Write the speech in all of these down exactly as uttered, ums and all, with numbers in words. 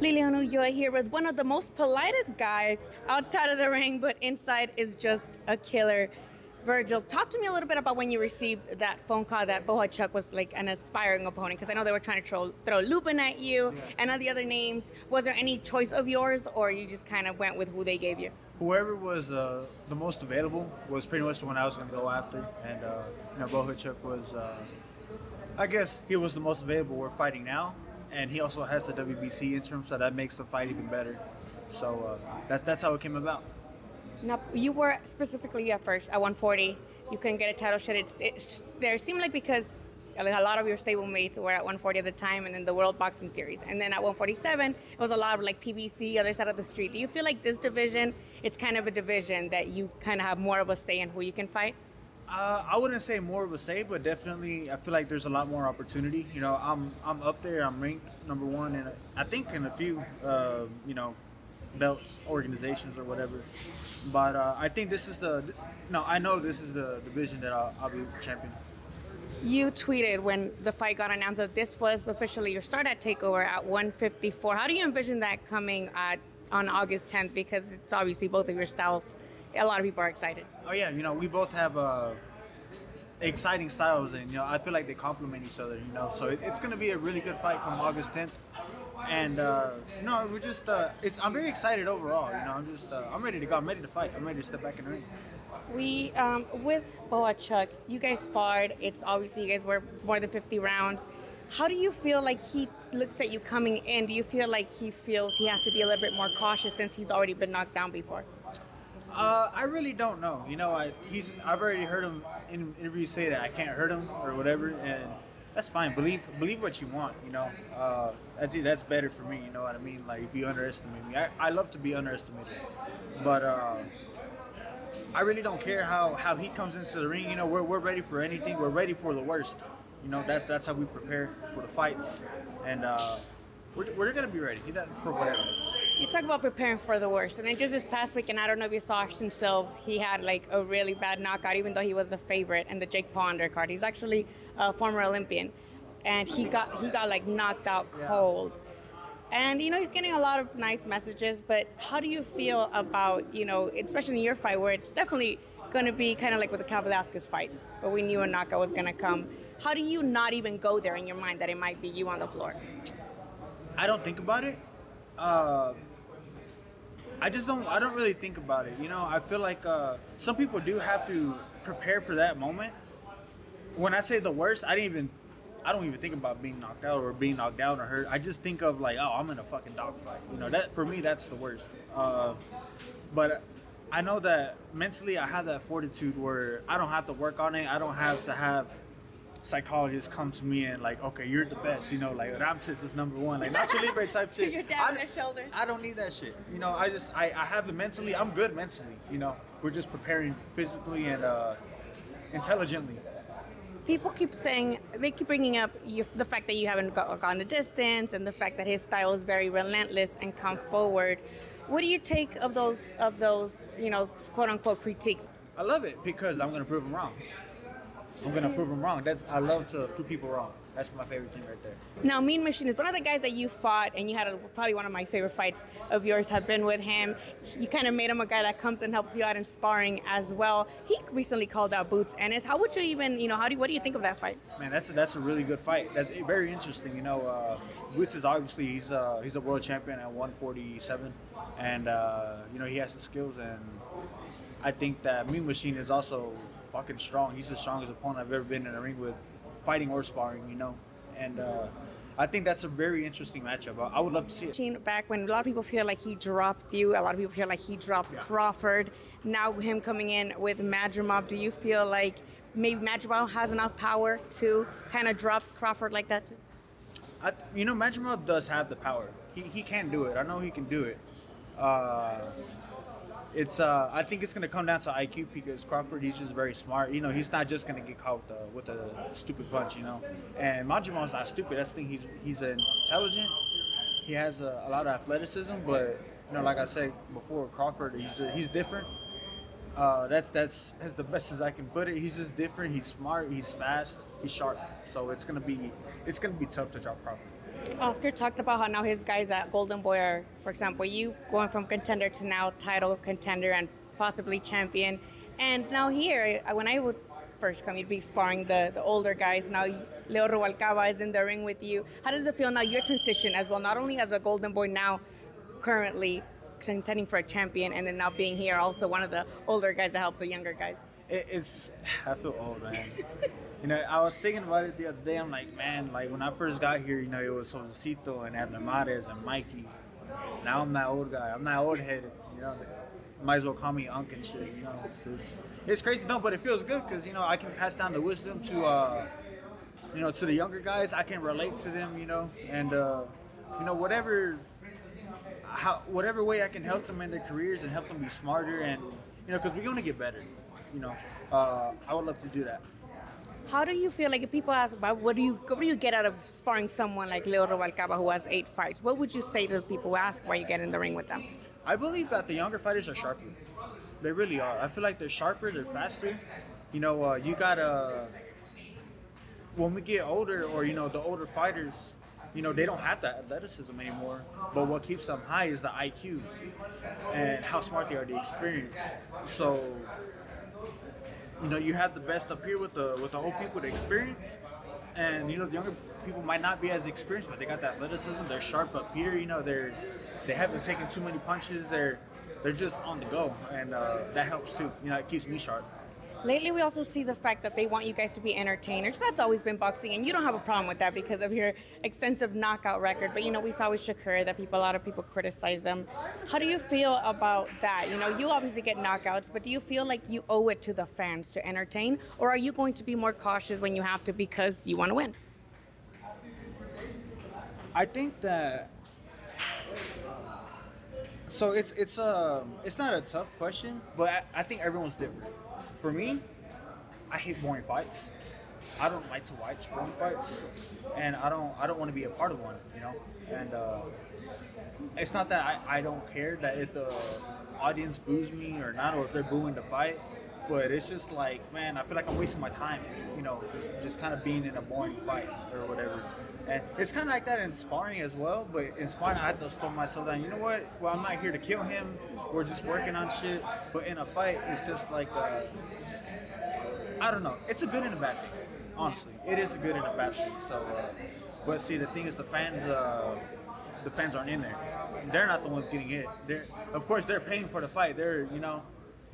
Lilian Ulloa here with one of the most politest guys outside of the ring, but inside is just a killer. Vergil, talk to me a little bit about when you received that phone call that Bohachuk was like an aspiring opponent, because I know they were trying to throw, throw Lupin at you, yeah, and all the other names. Was there any choice of yours, or you just kind of went with who they gave you? Whoever was uh, the most available was pretty much the one I was going to go after, and uh, you know, Bohachuk was, uh, I guess he was the most available. We're fighting now, and he also has the W B C interim, so that makes the fight even better. So uh, that's, that's how it came about. Now, you were specifically at first at one forty. You couldn't get a title shot. It's, it's, there seemed like because a lot of your stablemates were at one forty at the time, and then the World Boxing Series. And then at one forty-seven, it was a lot of like P B C, other side of the street. Do you feel like this division, it's kind of a division that you kind of have more of a say in who you can fight? Uh, I wouldn't say more of a say, but definitely I feel like there's a lot more opportunity. You know, I'm, I'm up there. I'm ranked number one, and I think in a few, uh, you know, belts, organizations, or whatever. But uh, I think this is the, no, I know this is the division that I'll, I'll be champion. You tweeted when the fight got announced that this was officially your start at TakeOver at one fifty-four. How do you envision that coming at, on August tenth? Because it's obviously both of your styles. A lot of people are excited. Oh yeah, you know, we both have uh, exciting styles, and you know, I feel like they complement each other, you know. So it, it's going to be a really good fight come August tenth. And uh, no, we're just, uh, it's, I'm very excited overall, you know, I'm just, uh, I'm ready to go, I'm ready to fight, I'm ready to step back in the ring. We, um, with Bohachuk, you guys sparred, it's obviously you guys were more than fifty rounds. How do you feel like he looks at you coming in? Do you feel like he feels he has to be a little bit more cautious since he's already been knocked down before? Uh, I really don't know, you know, I, he's, I've already heard him in interviews say that I can't hurt him or whatever, and that's fine. Believe, believe what you want. You know, uh, that's that's better for me. You know what I mean? Like if you underestimate me, I, I love to be underestimated, but uh, I really don't care how how he comes into the ring. You know, we're we're ready for anything. We're ready for the worst. You know, that's that's how we prepare for the fights, and uh, we're we're gonna be ready for whatever. You talk about preparing for the worst, and then just this past weekend, I don't know if you saw Austin Silva, he had like a really bad knockout, even though he was a favorite in the Jake Paul undercard. He's actually a former Olympian, and he got he got like knocked out cold. And you know, he's getting a lot of nice messages, but how do you feel about, you know, especially in your fight where it's definitely going to be kind of like with the Kavalaskas fight, where we knew a knockout was going to come. How do you not even go there in your mind that it might be you on the floor? I don't think about it. Uh, I just don't, I don't really think about it. You know, I feel like uh, some people do have to prepare for that moment. When I say the worst, I didn't even, I don't even think about being knocked out or being knocked down or hurt. I just think of like, oh, I'm in a fucking dogfight. You know, that for me, that's the worst. Uh, but I know that mentally I have that fortitude where I don't have to work on it. I don't have to have psychologists come to me and like, okay, you're the best, you know, like Ramses is number one, like Nacho Libre type shit. You're down on their shoulders. I don't need that shit, you know. I just I, I have it mentally. I'm good mentally, you know. We're just preparing physically and uh, intelligently. People keep saying, they keep bringing up you, the fact that you haven't gone the distance and the fact that his style is very relentless and come forward. What do you take of those of those you know, quote unquote critiques? I love it because I'm gonna prove them wrong. I'm going to prove them wrong. That's, I love to prove people wrong. That's my favorite thing right there. Now, Mean Machine is one of the guys that you fought, and you had a, probably one of my favorite fights of yours have been with him. You kind of made him a guy that comes and helps you out in sparring as well. He recently called out Boots Ennis. How would you even, you know, how do you, what do you think of that fight? Man, that's a, that's a really good fight. That's very interesting. You know, uh, Boots is obviously, he's, uh, he's a world champion at one forty-seven, and, uh, you know, he has the skills, and I think that Mean Machine is also fucking strong. He's the strongest opponent I've ever been in a ring with, fighting or sparring, you know. And uh, I think that's a very interesting matchup. I would love to see it. Back when a lot of people feel like he dropped you, a lot of people feel like he dropped yeah. Crawford. Now him coming in with Madrimov, do you feel like maybe Madrimov has enough power to kind of drop Crawford like that too? I, you know, Madrimov does have the power. He, he can do it. I know he can do it. Uh, It's. Uh, I think it's going to come down to I Q because Crawford, he's just very smart. You know, he's not just going to get caught uh, with a stupid punch, you know. And Majimon's not stupid. That's the thing. He's he's intelligent. He has a, a lot of athleticism. But, you know, like I said before, Crawford, he's uh, he's different. Uh, that's, that's, that's the best as I can put it. He's just different. He's smart. He's fast. He's sharp. So it's going to be it's going to be tough to drop Crawford. Oscar talked about how now his guys at Golden Boy are, for example, you going from contender to now title contender and possibly champion. And now here, when I would first come, you'd be sparring the, the older guys. Now Leo Rubalcaba is in the ring with you. How does it feel now, your transition as well, not only as a Golden Boy now currently contending for a champion, and then now being here also one of the older guys that helps the younger guys? It, it's, I feel old, man. You know, I was thinking about it the other day. I'm like, man, like when I first got here, you know, it was Josecito and Abner Mares and Mikey. Now I'm that old guy. I'm that old headed, you know. Might as well call me Unc and shit, you know. It's, it's, it's crazy, no, but it feels good because, you know, I can pass down the wisdom to, uh, you know, to the younger guys. I can relate to them, you know, and, uh, you know, whatever, how, whatever way I can help them in their careers and help them be smarter and, you know, because we're going to get better, you know. Uh, I would love to do that. How do you feel, like, if people ask about what do you what do you get out of sparring someone like Leo Rubalcaba who has eight fights, what would you say to the people who ask why you get in the ring with them? I believe that the younger fighters are sharper. They really are. I feel like they're sharper, they're faster. You know, uh, you gotta, when we get older, or, you know, the older fighters, you know, they don't have that athleticism anymore. But what keeps them high is the I Q and how smart they are, the experience. So, you know, you have the best up here with the with the old people, the experience, and, you know, the younger people might not be as experienced, but they got the athleticism. They're sharp up here. You know, they're they haven't taken too many punches. They're they're just on the go, and uh, that helps too. You know, it keeps me sharp. Lately, we also see the fact that they want you guys to be entertainers. That's always been boxing, and you don't have a problem with that because of your extensive knockout record. But, you know, we saw with Shakur that people, a lot of people criticize them. How do you feel about that? You know, you obviously get knockouts, but do you feel like you owe it to the fans to entertain? Or are you going to be more cautious when you have to because you want to win? I think that... So it's, it's, a, it's not a tough question, but I, I think everyone's different. For me, I hate boring fights. I don't like to watch boring fights, and I don't. I don't want to be a part of one, you know. And uh, it's not that I, I don't care that if the audience boos me or not, or if they're booing the fight. But it's just like, man, I feel like I'm wasting my time, you know, just just kind of being in a boring fight or whatever. And it's kind of like that in sparring as well. But in sparring, I have to slow myself down. You know what? Well, I'm not here to kill him. We're just working on shit. But in a fight, it's just like, uh, I don't know. It's a good and a bad thing, honestly. It is a good and a bad thing. So, uh, but see, the thing is, the fans, uh, the fans aren't in there. They're not the ones getting hit. They're, of course, they're paying for the fight. They're, you know,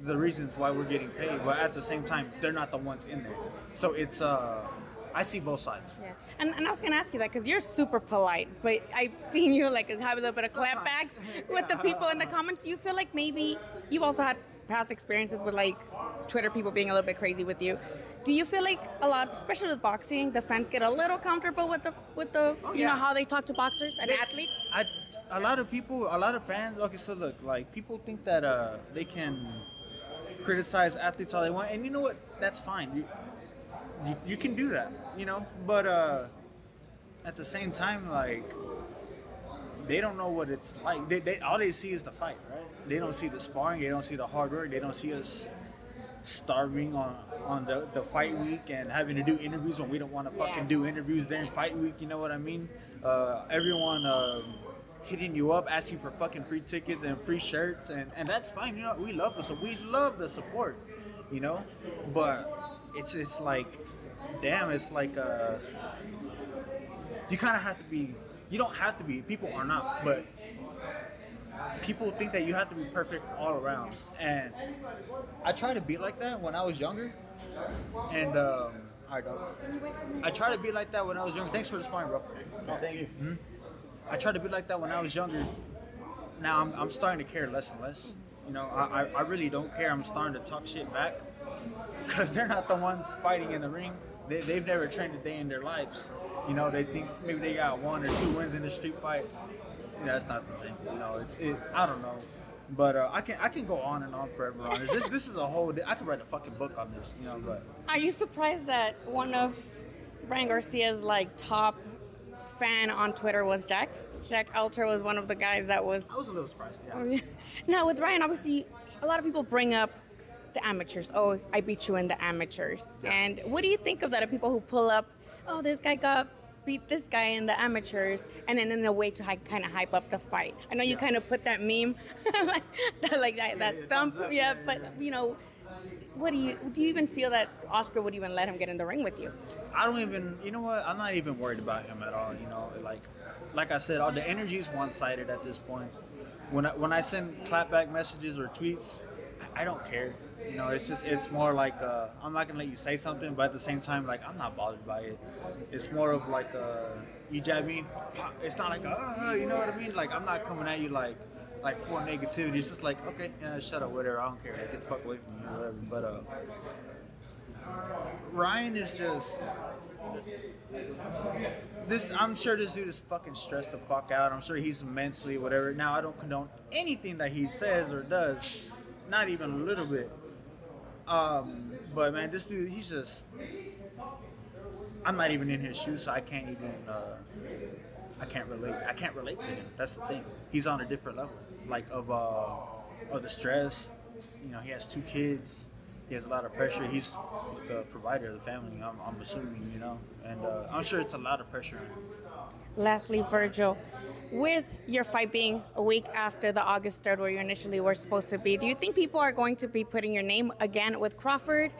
the reasons why we're getting paid. But at the same time, they're not the ones in there. So it's. Uh, I see both sides. Yeah, and, and I was going to ask you that because you're super polite, but I've seen you like have a little bit of clapbacks with the people in the comments. You feel like maybe you've also had past experiences with like Twitter people being a little bit crazy with you. Do you feel like a lot, especially with boxing, the fans get a little comfortable with the with the oh, you yeah. know how they talk to boxers and they, athletes? I, a lot of people, a lot of fans. Okay, so look, like people think that uh, they can criticize athletes all they want, and you know what? That's fine. You, You, you can do that, you know, but uh, at the same time, like, they don't know what it's like. They, they all they see is the fight, right? They don't see the sparring. They don't see the hard work. They don't see us starving on, on the, the fight week and having to do interviews when we don't want to fucking do interviews during fight week. You know what I mean? Uh, everyone uh, hitting you up, asking for fucking free tickets and free shirts, and, and that's fine. You know, we love the we love the support, you know, but it's it's like, damn, it's like uh, you kind of have to be, you don't have to be, people are not, but people think that you have to be perfect all around. And I tried to be like that when I was younger. And um, I, I tried to be like that when I was younger. Thanks for the sparring, bro. No, thank you. Mm-hmm. I tried to be like that when I was younger. Now I'm, I'm starting to care less and less. You know, I, I really don't care. I'm starting to talk shit back. Because they're not the ones fighting in the ring. They, they've never trained a day in their lives. You know, they think maybe they got one or two wins in a street fight. You know, that's not the same. You know, it's it. I don't know, but uh, I can I can go on and on forever on this. This this is a whole. I could write a fucking book on this. You know, but are you surprised that one of Ryan Garcia's like top fan on Twitter was Jack? Jack Alter was one of the guys that was. I was a little surprised. Yeah. Now with Ryan, obviously, a lot of people bring up the amateurs. Oh, I beat you in the amateurs. Yeah. And what do you think of that, of people who pull up, oh, this guy got beat this guy in the amateurs, and then in a way to kind of hype up the fight. I know you yeah. kind of put that meme, like that, like that, that yeah, thump, yeah, yeah, but yeah. you know, what do you, do you even feel that Oscar would even let him get in the ring with you? I don't even, you know what, I'm not even worried about him at all, you know, like, like I said, all the energy is one-sided at this point. When I, when I send clapback messages or tweets, I don't care. You know, it's just, it's more like, uh, I'm not going to let you say something, but at the same time, like, I'm not bothered by it. It's more of like, uh, you jab me, pop. It's not like, uh, you know what I mean? Like, I'm not coming at you like, like full negativity. It's just like, okay, yeah, shut up, whatever. I don't care. Like, get the fuck away from me, or whatever. But, uh, Ryan is just, this, I'm sure this dude is fucking stressed the fuck out. I'm sure he's mentally, whatever. Now, I don't condone anything that he says or does. Not even a little bit. Um, but man, this dude, he's just, I'm not even in his shoes, so I can't even, uh, I can't relate. I can't relate to him. That's the thing. He's on a different level, like of, uh, of the stress. You know, he has two kids. He has a lot of pressure. He's, he's the provider of the family, I'm, I'm assuming, you know, and uh, I'm sure it's a lot of pressure on him. Lastly, Vergil, with your fight being a week after the August third where you initially were supposed to be, do you think people are going to be putting your name again with Crawford?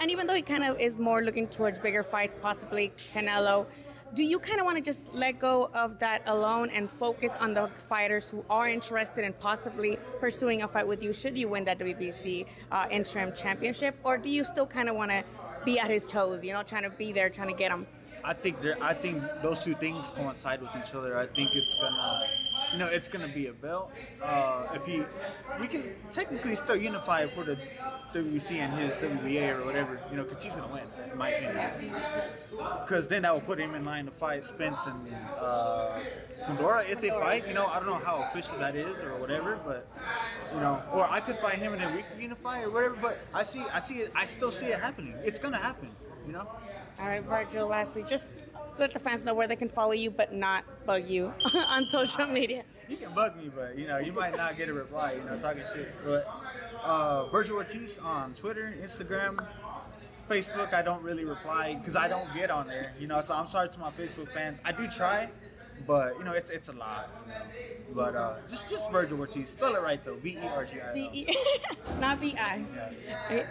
And even though he kind of is more looking towards bigger fights, possibly Canelo, do you kind of want to just let go of that alone and focus on the fighters who are interested in possibly pursuing a fight with you should you win that W B C uh, interim championship? Or do you still kind of want to be at his toes, you know, trying to be there, trying to get him? I think there, I think those two things coincide with each other. I think it's gonna, you know, it's gonna be a belt. Uh, if he, we can technically still unify for the W B C and his W B A or whatever, you know, because he's gonna win, in my opinion. Because then that will put him in line to fight Spence and uh, Fundora if they fight. You know, I don't know how official that is or whatever, but you know, or I could fight him and then we could unify or whatever. But I see, I see it, I still see it happening. It's gonna happen, you know. All right, Vergil, lastly, just let the fans know where they can follow you but not bug you on social media. You can bug me, but, you know, you might not get a reply, you know, talking shit. But uh, Vergil Ortiz on Twitter, Instagram, Facebook, I don't really reply because I don't get on there, you know, so I'm sorry to my Facebook fans. I do try, but, you know, it's it's a lot, you know. But uh, just, just Vergil Ortiz. Spell it right, though. V E R G I L. V E, not B I. Yeah.